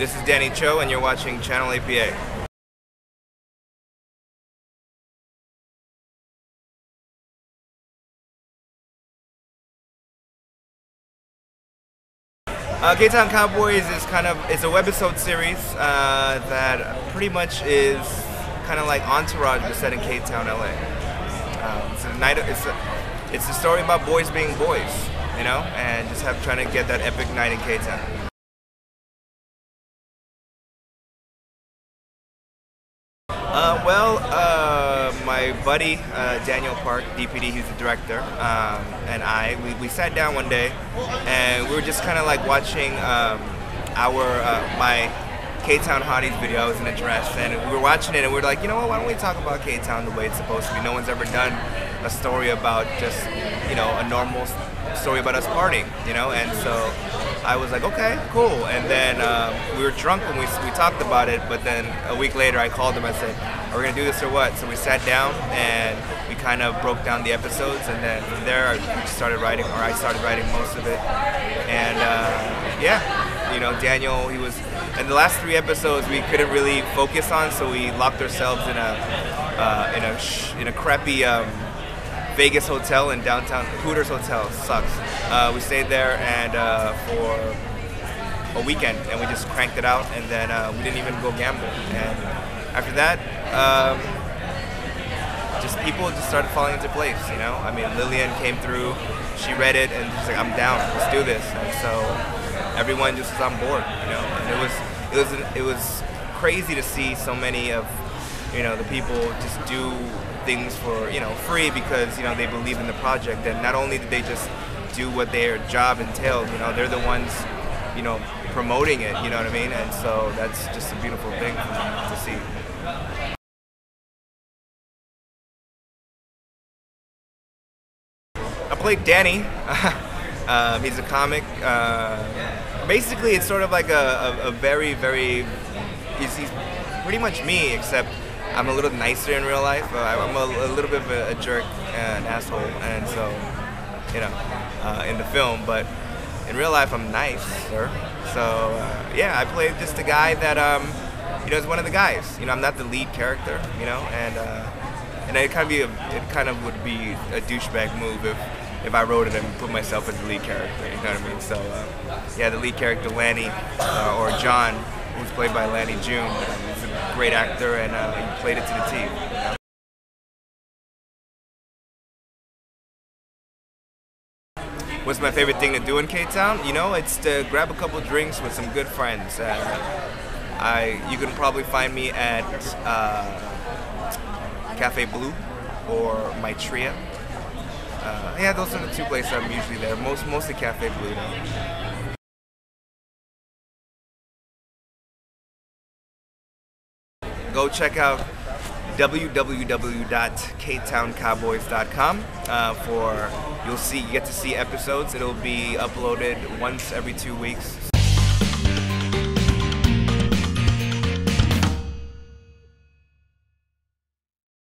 This is Danny Cho, and you're watching Channel APA. K-Town Cowboys is it's a webisode series that pretty much is kind of like Entourage, but set in K-Town, LA. It's a story about boys being boys, you know, and just trying to get that epic night in K-Town. My buddy Daniel Park, DPD, he's the director, and we sat down one day, and we were just watching my K-Town Hotties video. I was in a dress, and we were watching it, and we were like, you know what? Why don't we talk about K-Town the way it's supposed to be? No one's ever done a story about just a normal story about us partying, and so I was like, okay, cool. And then we were drunk when we talked about it, but then a week later I called him. I said, are we gonna do this or what? So we sat down and we kind of broke down the episodes, and then from there I started writing most of it. And yeah, Daniel, he was, and the last three episodes we couldn't really focus on, so we locked ourselves in a crappy Vegas hotel in downtown Hooters hotel. Sucks. We stayed there and for a weekend, and we just cranked it out, and then we didn't even go gamble. And after that, people just started falling into place. I mean, Lillian came through. She read it and she's like, "I'm down. Let's do this." And so everyone just was on board. And it was crazy to see so many of the people just do things for free, because they believe in the project. And not only did they just do what their job entailed, they're the ones promoting it, and so that's just a beautiful thing to see. I played Danny. He's a comic. Basically it's sort of like a very, very, he's pretty much me, except I'm a little nicer in real life. I'm a little bit of a jerk and asshole, and so, in the film, but in real life I'm nice, sir. So, yeah, I played just a guy that, is one of the guys. I'm not the lead character, and it kind of would be a douchebag move if I wrote it and put myself as the lead character, So, yeah, the lead character, Lanny, or John, who's played by Lanny June. He's a great actor, and he played it to the T. What's my favorite thing to do in K-Town? It's to grab a couple drinks with some good friends. You can probably find me at Cafe Blue or Maitreya. Yeah, those are the two places I'm usually there. Mostly Cafe Blue though. Go check out www.ktowncowboys.com you get to see episodes. It'll be uploaded once every 2 weeks.